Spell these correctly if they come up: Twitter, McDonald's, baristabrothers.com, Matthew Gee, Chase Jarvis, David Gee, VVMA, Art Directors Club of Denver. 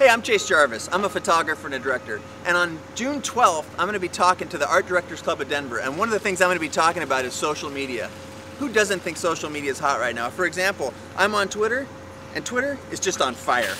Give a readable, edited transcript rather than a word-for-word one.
Hey, I'm Chase Jarvis. I'm a photographer and a director. And on June 12th, I'm going to be talking to the Art Directors Club of Denver. And one of the things I'm going to be talking about is social media. Who doesn't think social media is hot right now? For example, I'm on Twitter, and Twitter is just on fire.